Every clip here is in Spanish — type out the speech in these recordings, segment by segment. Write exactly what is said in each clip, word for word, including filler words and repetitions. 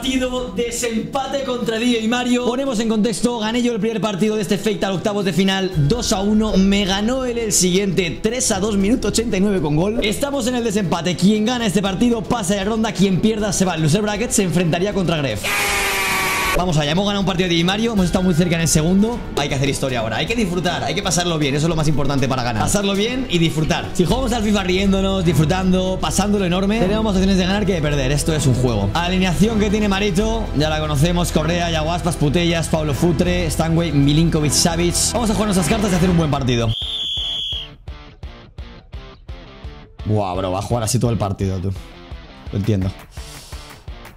partido, desempate contra Diego y Mario. Ponemos en contexto, gané yo el primer partido de este Fatal octavos de final dos a uno, me ganó él el siguiente tres a dos, minuto ochenta y nueve con gol. Estamos en el desempate, quien gana este partido pasa de ronda, quien pierda se va. El loser bracket se enfrentaría contra Grefg. Vamos allá, hemos ganado un partido de Diego y Mario, hemos estado muy cerca en el segundo. Hay que hacer historia ahora, hay que disfrutar, hay que pasarlo bien, eso es lo más importante para ganar. Pasarlo bien y disfrutar. Si jugamos al FIFA riéndonos, disfrutando, pasándolo enorme, tenemos más opciones de ganar que de perder, esto es un juego. Alineación que tiene Marito, ya la conocemos, Correa, Yaguaspas, Putellas, Pablo Futre, Stanway, Milinkovic, Savic. Vamos a jugar nuestras cartas y hacer un buen partido. Buah, bro, va a jugar así todo el partido, tú. Lo entiendo.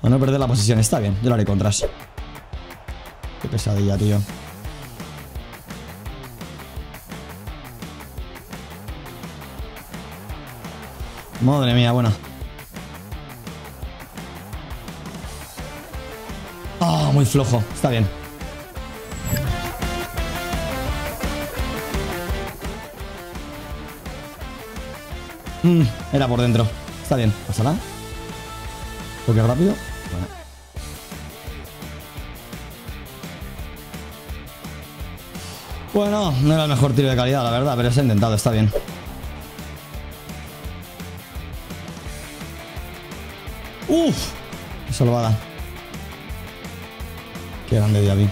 A no perder la posición, está bien, yo lo haré contras. Qué pesadilla, tío. Madre mía, bueno. Ah, muy flojo. Está bien. Mm, era por dentro. Está bien. Pásala. Toque rápido. Bueno. Bueno, no era el mejor tiro de calidad, la verdad, pero se ha intentado, está bien. ¡Uf! ¡Qué salvada! ¡Qué grande David!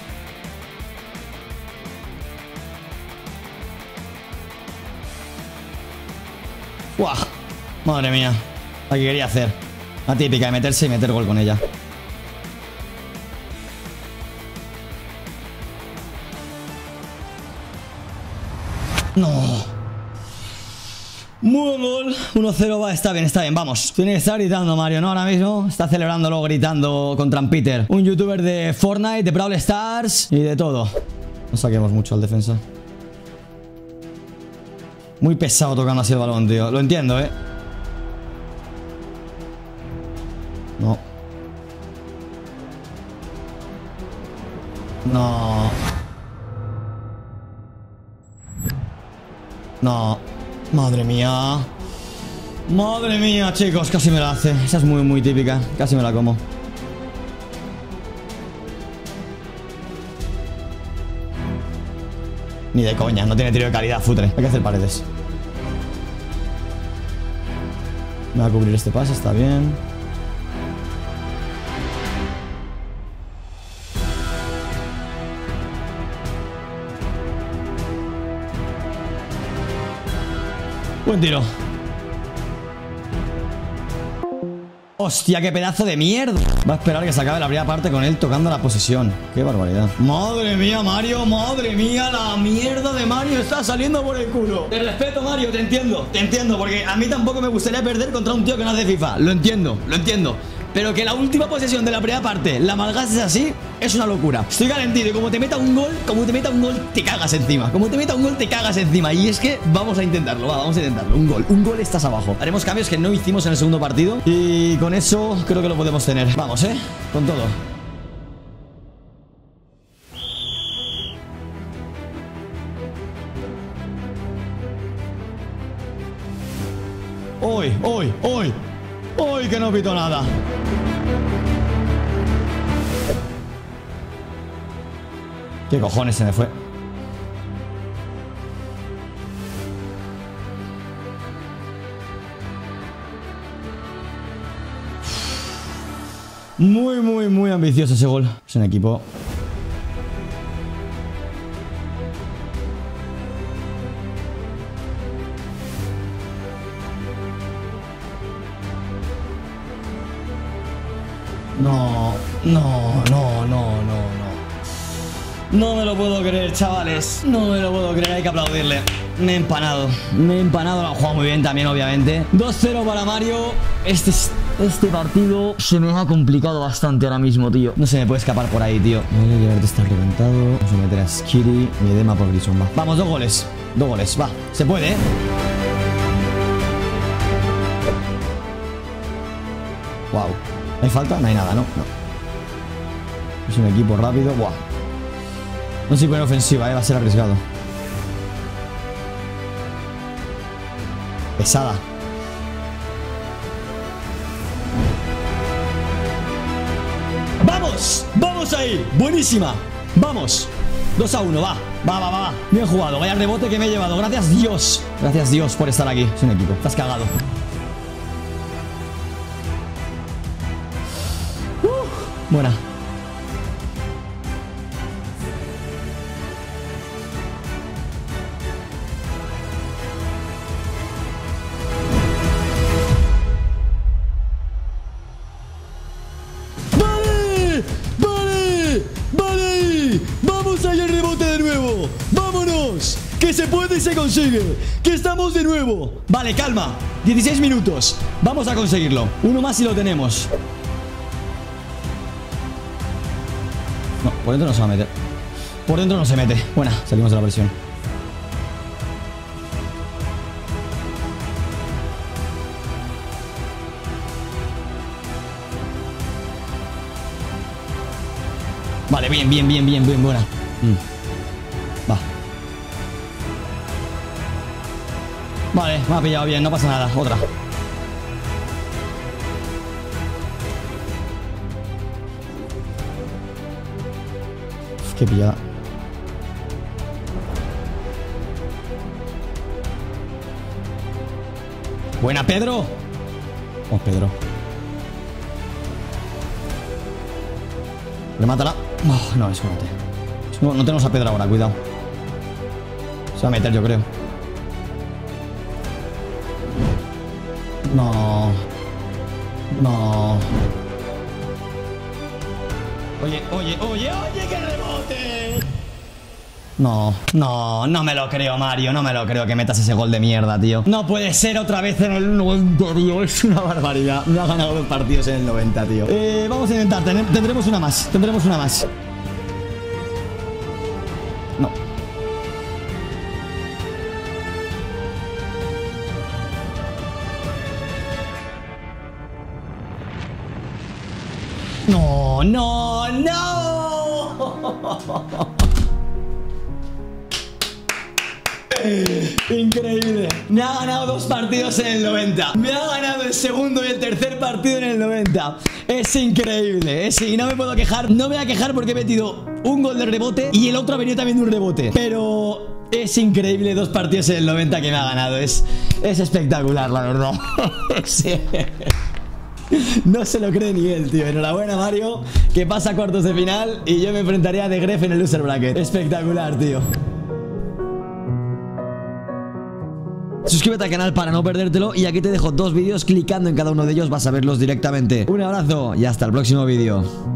¡Guau! ¡Madre mía! La que quería hacer. La típica de meterse y meter gol con ella. No. Muy buen gol. uno cero va, está bien, está bien, vamos. Tiene que estar gritando Mario, ¿no? Ahora mismo está celebrando, luego gritando contra Ampeterby siete, un youtuber de Fortnite, de Brawl Stars y de todo. No saquemos mucho al defensa. Muy pesado tocando así el balón, tío. Lo entiendo, ¿eh? No. No. No, madre mía. Madre mía, chicos, casi me la hace. Esa es muy, muy típica, casi me la como. Ni de coña, no tiene tiro de calidad, Futre. Hay que hacer paredes. Me va a cubrir este pase, está bien. Buen tiro. Hostia, qué pedazo de mierda. Va a esperar que se acabe la primera parte con él tocando la posesión. Qué barbaridad. Madre mía, Mario, madre mía. La mierda de Mario está saliendo por el culo. Te respeto, Mario, te entiendo. Te entiendo, porque a mí tampoco me gustaría perder contra un tío que no hace FIFA. Lo entiendo, lo entiendo. Pero que la última posesión de la primera parte la malgases así, es una locura. Estoy calentito y como te meta un gol, como te meta un gol, te cagas encima. Como te meta un gol, te cagas encima. Y es que vamos a intentarlo, va, vamos a intentarlo. Un gol, un gol, estás abajo. Haremos cambios que no hicimos en el segundo partido. Y con eso creo que lo podemos tener. Vamos, ¿eh? Con todo. Hoy, hoy, hoy. Hoy que no pito nada. ¿Qué cojones se me fue? Muy, muy, muy ambicioso ese gol. Es un equipo. No, no, no, no, no, no. No me lo puedo creer, chavales. No me lo puedo creer, hay que aplaudirle. Me he empanado, me he empanado. Lo han jugado muy bien también, obviamente. dos cero para Mario. Este, este partido se me ha complicado bastante ahora mismo, tío. No se me puede escapar por ahí, tío. Me voy a llevar de estar reventado. Vamos a meter a Skiri y Edema por Grisomba. Vamos, dos goles. Dos goles, va. Se puede, ¿eh? Wow. ¿Hay falta? No hay nada, ¿no? No. Es un equipo rápido. ¡Buah! No sé si pone ofensiva, ¿eh? Va a ser arriesgado. Pesada. ¡Vamos! ¡Vamos ahí! ¡Buenísima! ¡Vamos! dos a uno, va, va, va, va. Bien jugado, vaya rebote que me he llevado. Gracias Dios, gracias Dios por estar aquí. Es un equipo, estás cagado. uh, Buena. Que se puede y se consigue. Que estamos de nuevo. Vale, calma, dieciséis minutos. Vamos a conseguirlo, uno más y lo tenemos. No, por dentro no se va a meter. Por dentro no se mete. Buena, salimos de la presión. Vale, bien, bien, bien, bien, bien, buena. mm. Vale, me ha pillado bien, no pasa nada, otra. Uf, qué pillada. Buena, Pedro. Oh, Pedro. Remátala. Oh, no, eso no te... No, no tenemos a Pedro ahora, cuidado. Se va a meter, yo creo. No. No. Oye, oye, oye, oye, que rebote. No, no, no me lo creo, Mario. No me lo creo que metas ese gol de mierda, tío. No puede ser otra vez en el noventa, tío. Es una barbaridad. No ha ganado los partidos en el noventa, tío. Eh, vamos a intentar. Tendremos una más. Tendremos una más. No. No, no, no. Increíble. Me ha ganado dos partidos en el noventa. Me ha ganado el segundo y el tercer partido en el noventa. Es increíble, es, y no me puedo quejar. No me voy a quejar porque he metido un gol de rebote y el otro ha venido también de un rebote. Pero... es increíble, dos partidos en el noventa que me ha ganado. Es, es espectacular, la verdad. Sí. No se lo cree ni él, tío. Enhorabuena, Mario, que pasa a cuartos de final. Y yo me enfrentaré a TheGrefg en el loser bracket. Espectacular, tío. Suscríbete al canal para no perdértelo. Y aquí te dejo dos vídeos, clicando en cada uno de ellos vas a verlos directamente. Un abrazo y hasta el próximo vídeo.